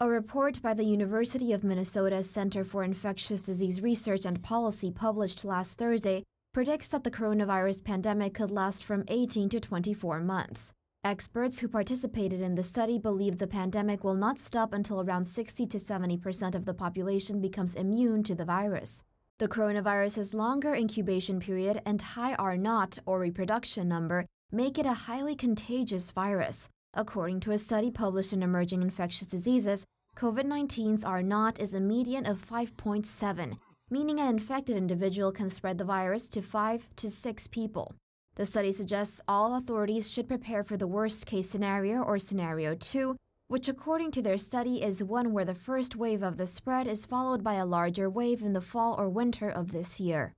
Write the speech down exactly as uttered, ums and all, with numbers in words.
A report by the University of Minnesota's Center for Infectious Disease Research and Policy published last Thursday predicts that the coronavirus pandemic could last from eighteen to twenty-four months. Experts who participated in the study believe the pandemic will not stop until around sixty to seventy percent of the population becomes immune to the virus. The coronavirus's longer incubation period and high R naught, or reproduction number, make it a highly contagious virus. According to a study published in Emerging Infectious Diseases, COVID nineteen's R naught is a median of five point seven, meaning an infected individual can spread the virus to five to six people. The study suggests all authorities should prepare for the worst-case scenario, or scenario two, which according to their study is one where the first wave of the spread is followed by a larger wave in the fall or winter of this year.